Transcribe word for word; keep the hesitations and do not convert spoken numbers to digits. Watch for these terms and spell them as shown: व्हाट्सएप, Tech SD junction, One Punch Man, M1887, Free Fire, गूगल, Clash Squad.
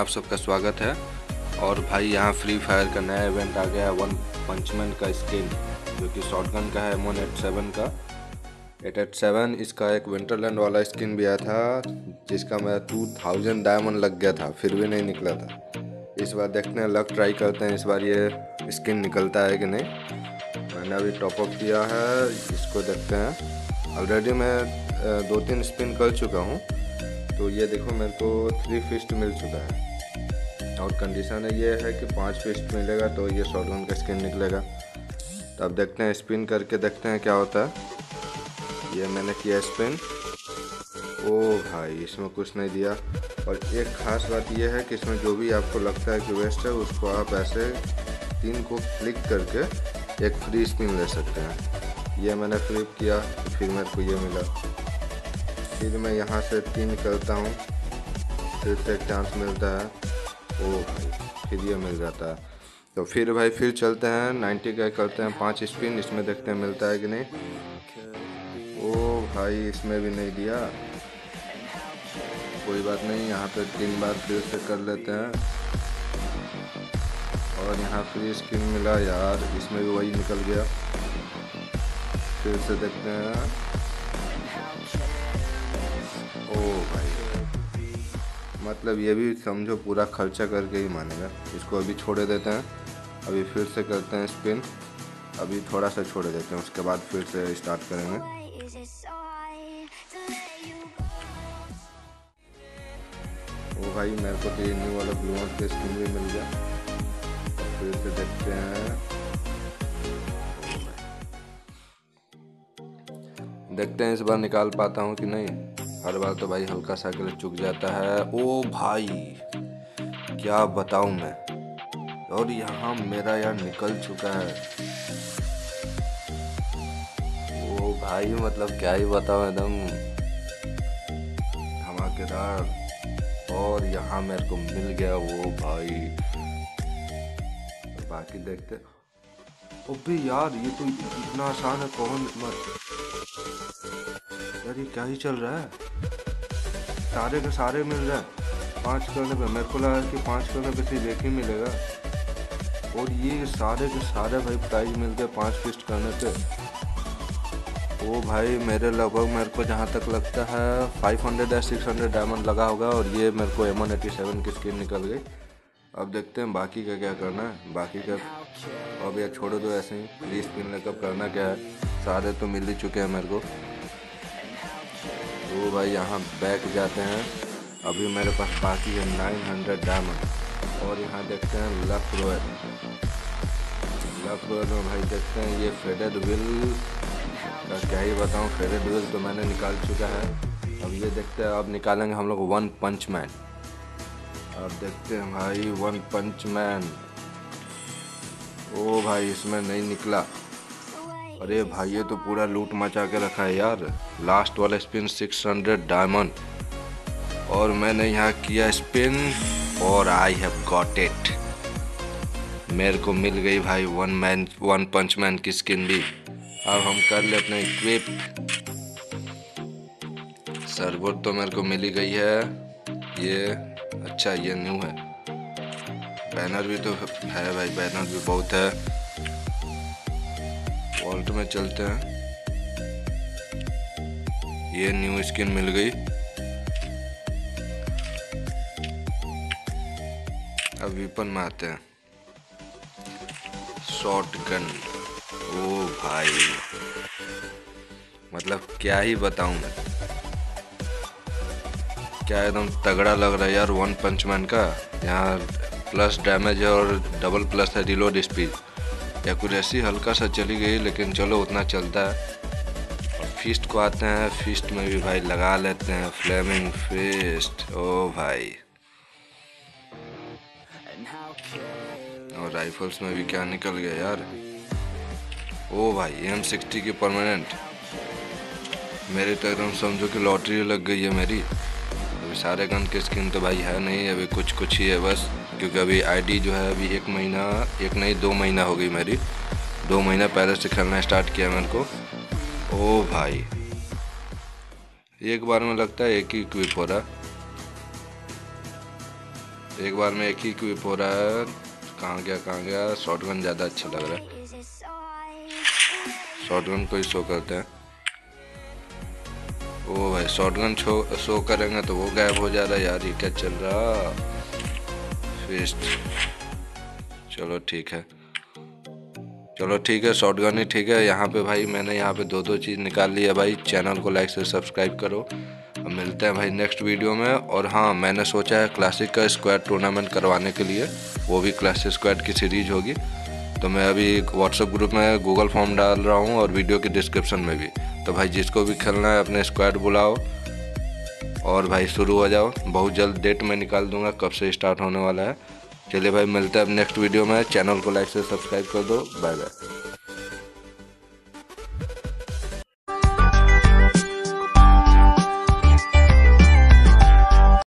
आप सबका स्वागत है। और भाई यहाँ फ्री फायर का नया इवेंट आ गया है, वन पंच मैन का स्किन जो कि शॉटगन का है, एम एटीन एटी सेवन का एट एट सेवन। इसका एक विंटरलैंड वाला स्किन भी आया था जिसका मेरा टू थाउजेंड डायमंड लग गया था, फिर भी नहीं निकला था। इस बार देखते हैं, लक ट्राई करते हैं इस बार ये स्किन निकलता है कि नहीं। मैंने अभी टॉपअप किया है, इसको देखते हैं। ऑलरेडी मैं दो तीन स्पिन कर चुका हूँ, तो ये देखो मेरे को थ्री फिस्ट मिल चुका है और कंडीशन है ये है कि पाँच फिस्ट मिलेगा तो ये शॉटगन का स्किन निकलेगा। तो अब देखते हैं, स्पिन करके देखते हैं क्या होता है। ये मैंने किया स्पिन, ओ भाई इसमें कुछ नहीं दिया। और एक ख़ास बात यह है कि इसमें जो भी आपको लगता है कि वेस्ट है उसको आप ऐसे तीन को क्लिक करके एक फ्री स्पिन ले सकते हैं। ये मैंने फ्लिप किया तो फिर मेरे को ये मिला, फिर मैं यहाँ से तीन करता हूँ, फिर से एक चांस मिलता है, ओ भाई फिर ये मिल जाता है। तो फिर भाई फिर चलते हैं, नाइन्टी का करते हैं पाँच स्पिन, इसमें देखते हैं मिलता है कि नहीं। ओ भाई इसमें भी नहीं दिया, कोई बात नहीं, यहाँ पे तीन बार फिर से कर लेते हैं। और यहाँ फ्री स्किन मिला यार, इसमें भी वही निकल गया। फिर से देखते हैं, ओ भाई मतलब ये भी समझो पूरा खर्चा करके ही मानेगा। इसको अभी छोड़ देते हैं, अभी फिर से करते हैं स्पिन, अभी थोड़ा सा छोड़ देते हैं, उसके बाद फिर से स्टार्ट करेंगे। ओ भाई मेरे को तो ये न्यू वाला ब्लू आउट का स्किन भी मिल गया, फिर से देखते हैं देखते हैं इस बार निकाल पाता हूँ कि नहीं। हर बार तो भाई हल्का सा के लिए चुक जाता है। ओ भाई क्या बताऊँ मैं, और यहाँ मेरा यार निकल चुका है। ओ भाई मतलब क्या ही बताऊँ, एकदम धमाकेदार। और यहाँ मेरे को मिल गया वो भाई, बाकी देखते। अबे यार ये तो इतना आसान है, कौन मत यार, ये क्या ही चल रहा है। सारे के सारे मिल रहा है, पाँच करने पे मेरे को लगा कि पाँच करने पे सिर्फ एक ही मिलेगा, और ये सारे के सारे भाई प्राइज मिल गए पाँच फिस्ट करने पे। वो भाई मेरे लगभग मेरे को जहाँ तक लगता है फाइव हंड्रेड या सिक्स हंड्रेड डायमंड लगा होगा, और ये मेरे को एम एटीन एटी सेवन की स्किन निकल गई। अब देखते हैं बाकी का क्या करना है, बाकी का अब यार छोड़ो दो, ऐसे ही फ्री स्पिन लेकर करना क्या है, सारे तो मिल ही चुके हैं मेरे को। तो भाई यहाँ बैक जाते हैं, अभी मेरे पास बाकी है नाइन हंड्रेड डायमंड। और यहाँ देखते हैं लक रोल, लक रोल में भाई देखते हैं ये फेडेड विल का क्या ही बताऊँ। फेडेड विल तो मैंने निकाल चुका है, अब ये देखते हैं अब निकालेंगे हम लोग वन पंच मैन। अब देखते हैं भाई वन पंच मैन, ओ भाई इसमें नहीं निकला। अरे भाई ये तो पूरा लूट मचा के रखा है यार। लास्ट वाला स्पिन सिक्स हंड्रेड डायमंड, और मैंने यहाँ किया स्पिन और आई हैव गॉट इट। मेरे को मिल गई भाई one man one punch man की स्किन भी। अब हम कर ले अपने इक्विप। सर्वोट तो मेरे को मिली गई है, ये अच्छा ये न्यू है। बैनर भी तो है भाई, बैनर भी बहुत है। वॉल्ट में चलते हैं, ये न्यू स्किन मिल गई। अब वीपन में आते हैं, शॉटगन। ओ भाई मतलब क्या ही बताऊं मैं, क्या एकदम तगड़ा लग रहा है यार वन पंच मैन का। यहाँ प्लस डैमेज है और डबल प्लस है रिलोड स्पीड, या कुछ ऐसी हल्का सा चली गई, लेकिन चलो उतना चलता है। और फिस्ट को आते हैं, फिस्ट में भी भाई लगा लेते हैं फ्लेमिंग फिस्ट। ओ भाई और राइफल्स में भी क्या निकल गया यार। ओ भाई एम सिक्सटी की परमानेंट, मेरी तो एकदम समझो कि लॉटरी लग गई है मेरी। अभी सारे गन के स्किन तो भाई है नहीं, अभी कुछ कुछ ही है बस, क्योंकि अभी आईडी जो है अभी एक महीना एक नहीं दो महीना हो गई मेरी, दो महीना पहले से खेलना स्टार्ट किया मेरे को। ओ भाई एक बार में लगता है एक ही क्विप हो रहा, एक बार में एक ही क्विप हो रहा है। कहाँ गया कहाँ गया शॉटगन ज़्यादा अच्छा लग रहा है, शॉटगन को ही शो करते हैं। ओ भाई शॉटगन शो करेंगे तो वो गायब हो जा रहा है यार, ये क्या चल रहा फिस्ट। चलो ठीक है चलो ठीक है शॉटगन ही ठीक है। यहाँ पे भाई मैंने यहाँ पे दो दो चीज़ निकाल ली है भाई। चैनल को लाइक से सब्सक्राइब करो, मिलते हैं भाई नेक्स्ट वीडियो में। और हाँ मैंने सोचा है क्लासिक का स्क्वाड टूर्नामेंट करवाने के लिए, वो भी क्लासिक स्क्वाड की सीरीज होगी। तो मैं अभी व्हाट्सएप ग्रुप में गूगल फॉर्म डाल रहा हूँ और वीडियो के डिस्क्रिप्शन में भी। तो भाई जिसको भी खेलना है अपने स्क्वाड बुलाओ और भाई शुरू हो जाओ। बहुत जल्द डेट मैं निकाल दूँगा कब से स्टार्ट होने वाला है। चलिए भाई मिलते हैं अब नेक्स्ट वीडियो में। चैनल को लाइक से सब्सक्राइब कर दो। Bye bye.